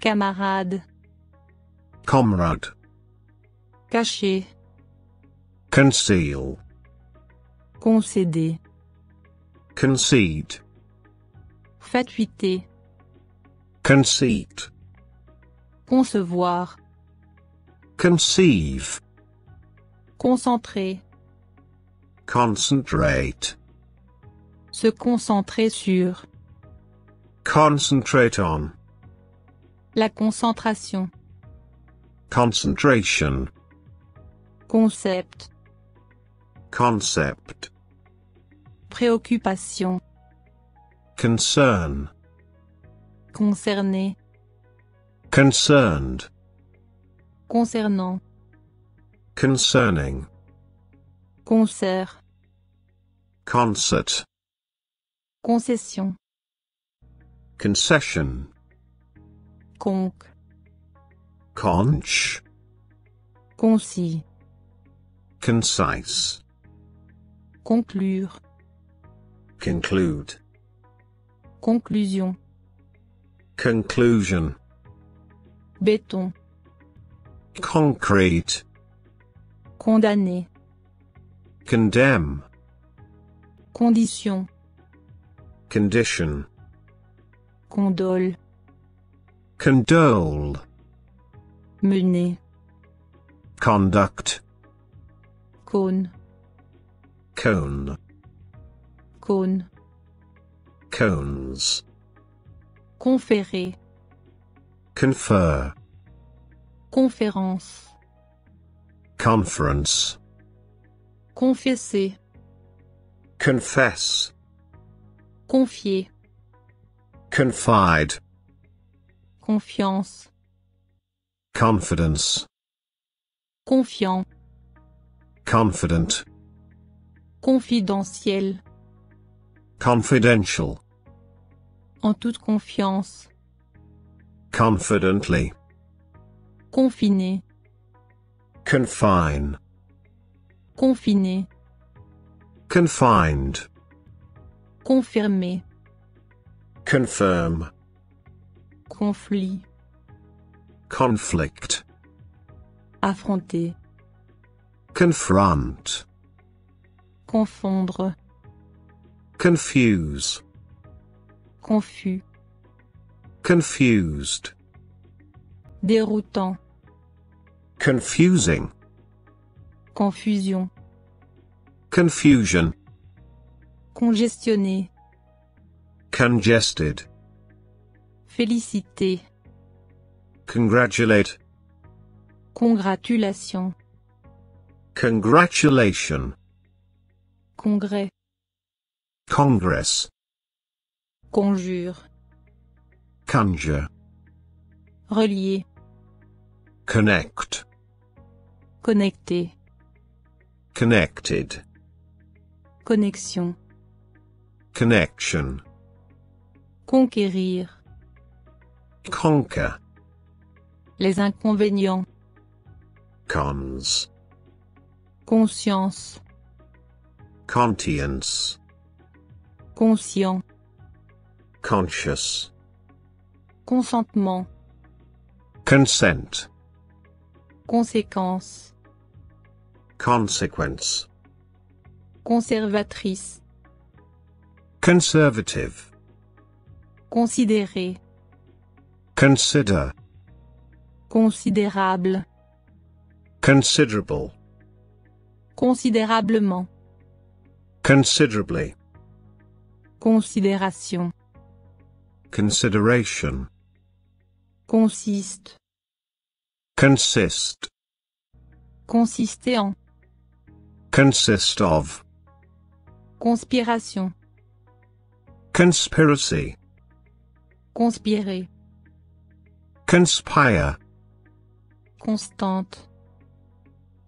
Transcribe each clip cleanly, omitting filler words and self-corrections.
Camarade. Comrade. Cacher. Conceal. Concéder. Concede. Fatuité. Conceit. Concevoir. Conceive. Concentrer. Concentrate. Se concentrer sur. Concentrate on. La concentration. Concentration. Concept. Concept. Préoccupation. Concern. Concerné. Concerned. Concernant. Concerning. Concert. Concert. Concession. Concession. Conque. Conch. Concis. Concise. Conclure. Conclude. Conclusion. Conclusion. Béton. Concrete. Condamné. Condemn. Condition. Condition. Condole. Condole. Mener. Conduct. Cône. Cone. Cône. Cones. Conférer. Confer. Conférence. Conference. Confesser. Confess. Confier. Confide. Confiance. Confidence. Confiant. Confident. Confidentiel. Confidential. En toute confiance. Confidently. Confiné. Confine. Confiné. Confined. Confirmé. Confirm. Conflit. Conflict. Affronter. Confront. Confondre. Confuse. Confus. Confused. Déroutant. Confusing. Confusion. Confusion. Congestionné. Congested. Félicité. Congratulate. Congratulation. Congratulation. Congrès. Congress. Conjure. Conjure. Relier. Connect. Connecté. Connected. Connexion. Connection. Conquérir. Conquer. Les inconvénients. Cons. Conscience. Conscience. Conscient. Conscious. Consentement. Consent. Conséquence. Consequence. Conservatrice. Conservative. Considérer. Consider. Considérable. Considerable. Considérablement. Considerably. Considération. Consideration. Consiste. Consist. Consister en. Consist of. Conspiration. Conspiracy. Conspirer. Conspire. Constante.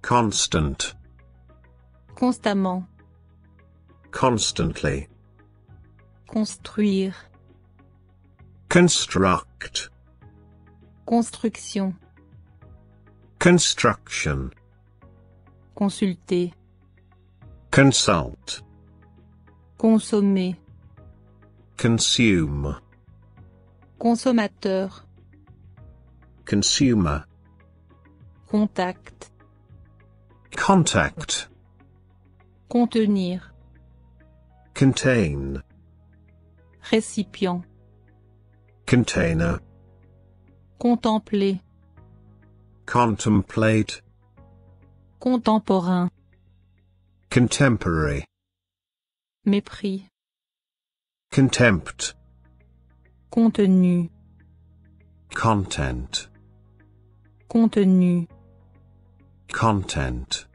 Constant. Constamment. Constantly. Construire. Construct. Construction. Construction. Consulter. Consult. Consommer. Consume. Consommateur. Consumer. Contact. Contact. Contenir. Contain. Récipient. Container. Contempler. Contemplate. Contemporain. Contemporary. Mépris. Contempt. Contenu. Content. Contenu. Content.